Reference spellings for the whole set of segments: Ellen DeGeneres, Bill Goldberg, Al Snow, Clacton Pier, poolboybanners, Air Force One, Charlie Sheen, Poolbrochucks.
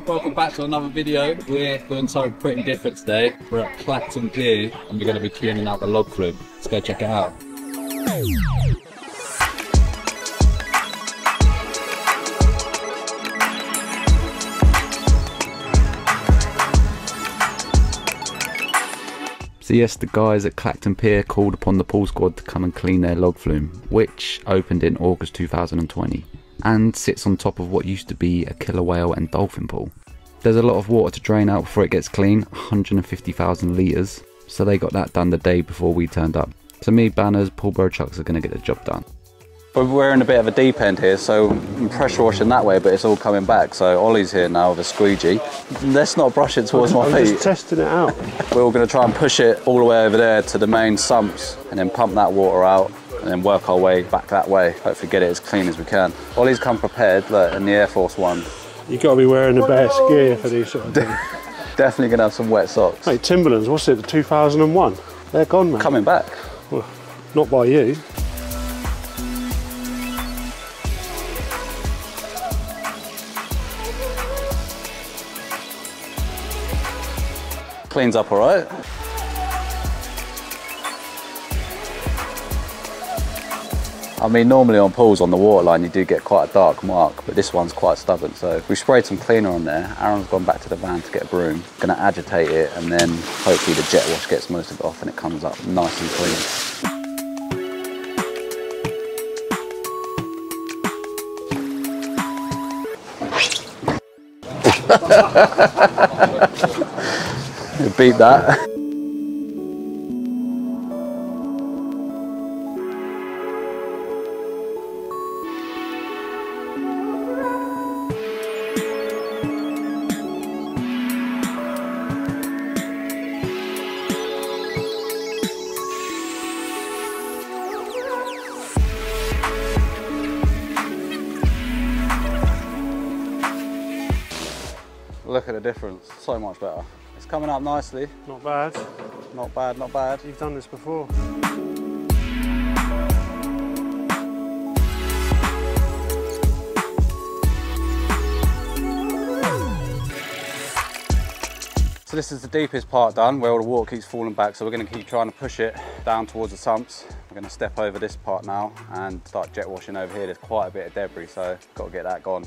everyone, welcome back to another video. We're doing something pretty different today. We're at Clacton Pier and we're going to be cleaning out the log crib. Let's go check it out. So yes, the guys at Clacton Pier called upon the pool squad to come and clean their log flume, which opened in August 2020 and sits on top of what used to be a killer whale and dolphin pool. There's a lot of water to drain out before it gets clean, 150,000 litres, so they got that done the day before we turned up. To me, Banners, Poolbrochucks are going to get the job done. We're in a bit of a deep end here, so I'm pressure washing that way, but it's all coming back. So Ollie's here now with a squeegee. Let's not brush it towards my feet. I'm just testing it out. We're all going to try and push it all the way over there to the main sumps and then pump that water out and then work our way back that way. Hopefully get it as clean as we can. Ollie's come prepared, look, in the Air Force One. You've got to be wearing the best gear for these sort of things. Definitely going to have some wet socks. Hey, Timberlands, what's it, the 2001? They're gone, man. Coming back. Well, not by you. Cleans up all right. I mean, normally on pools on the waterline you do get quite a dark mark, but this one's quite stubborn, so we sprayed some cleaner on there. Aaron's gone back to the van to get a broom. Gonna agitate it and then hopefully the jet wash gets most of it off and it comes up nice and clean. Beat that. Look at the difference, so much better. It's coming up nicely. Not bad. Not bad, not bad. You've done this before. So this is the deepest part done, where all the water keeps falling back, so we're going to keep trying to push it down towards the sumps. We're going to step over this part now and start jet washing over here. There's quite a bit of debris, so got to get that gone.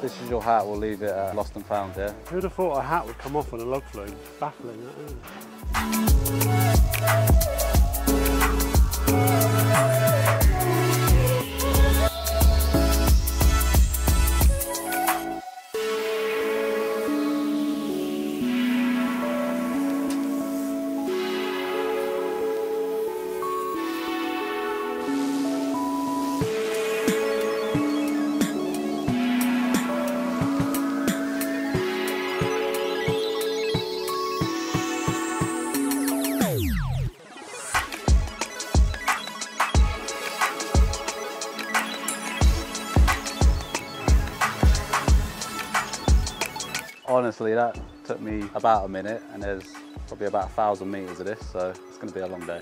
This is your hat, we'll leave it lost and found here. Yeah? Who'd have thought a hat would come off on a log flume? Baffling, that isn't it. Honestly, that took me about a minute and there's probably about 1,000 meters of this, so it's going to be a long day.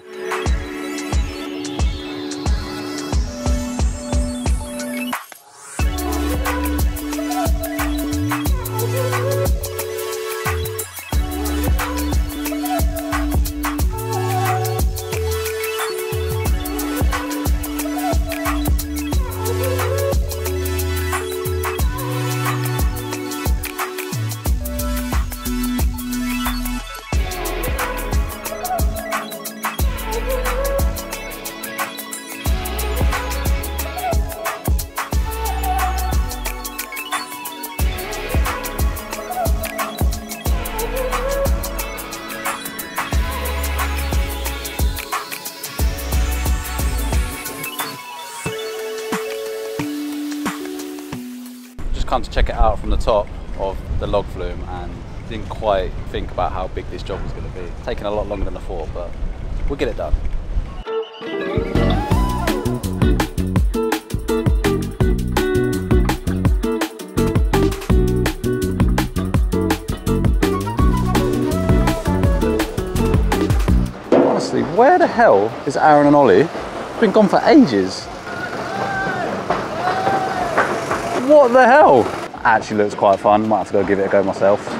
Come to check it out from the top of the log flume and didn't quite think about how big this job was going to be. It's taken a lot longer than I thought, but we'll get it done. Where the hell is Aaron and Ollie? They've been gone for ages. What the hell? Actually looks quite fun. Might have to go give it a go myself.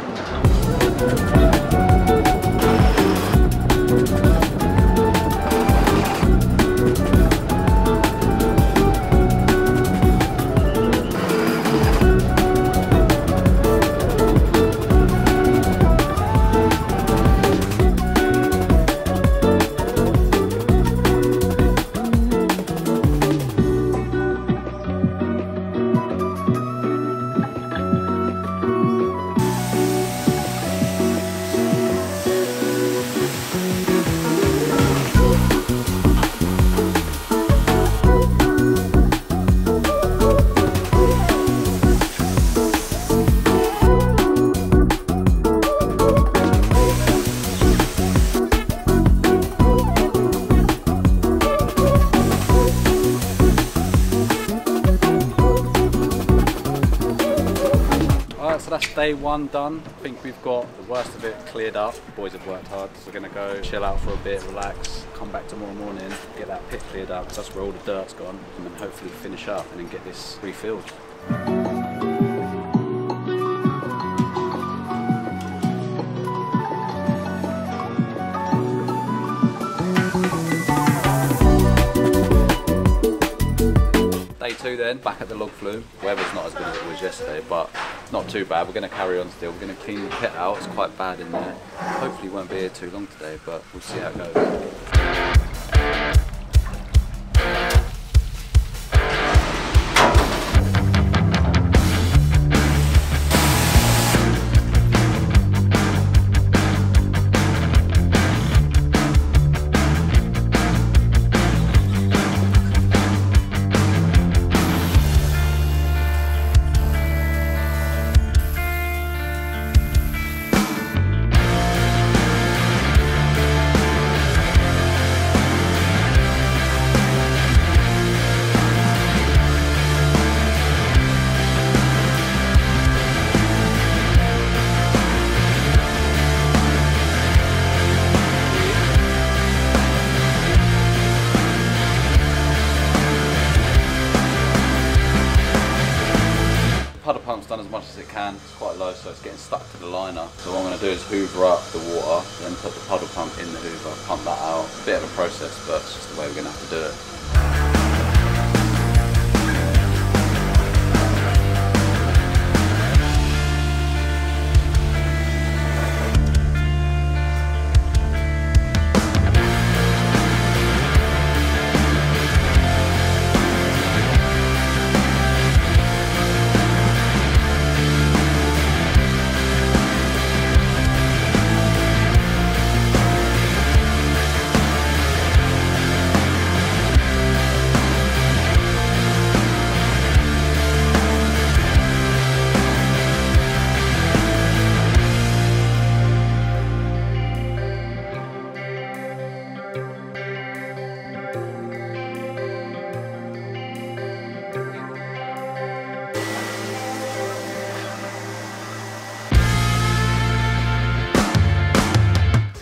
So that's day one done. I think we've got the worst of it cleared up. The boys have worked hard, so we're going to go chill out for a bit, relax, come back tomorrow morning, get that pit cleared up, because that's where all the dirt's gone, and then hopefully finish up and then get this refilled. Day two then, back at the log flume. Weather's not as good as it was yesterday, but not too bad. We're going to carry on still. We're going to clean the pit out. It's quite bad in there. Hopefully won't be here too long today, but we'll see how it goes. Done as much as it can. It's quite low, so it's getting stuck to the liner, so what I'm going to do is hoover up the water, then put the puddle pump in the hoover, pump that out. Bit of a process, but it's just the way we're going to have to do it.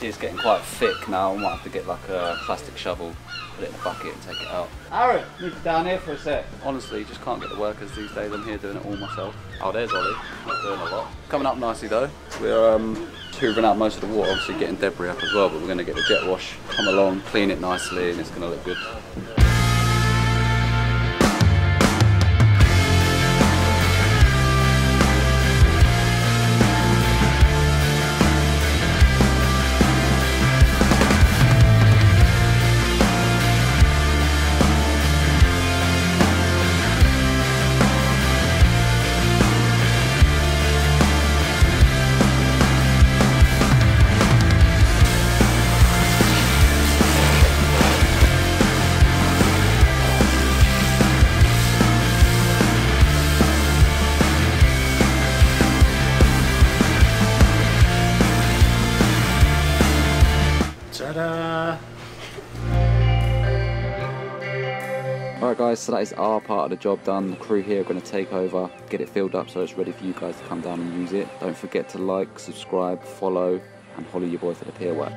It's getting quite thick now. I might have to get like a plastic shovel, put it in a bucket and take it out. Aaron, move down here for a sec. Honestly, you just can't get the workers these days. I'm here doing it all myself. Oh, there's Ollie, not doing a lot. Coming up nicely though. We're hoovering out most of the water, obviously getting debris up as well, but we're going to get the jet wash, come along, clean it nicely, and it's going to look good. Alright guys, so that is our part of the job done. The crew here are going to take over, get it filled up so it's ready for you guys to come down and use it. Don't forget to like, subscribe, follow, and holler your boy for the pier work.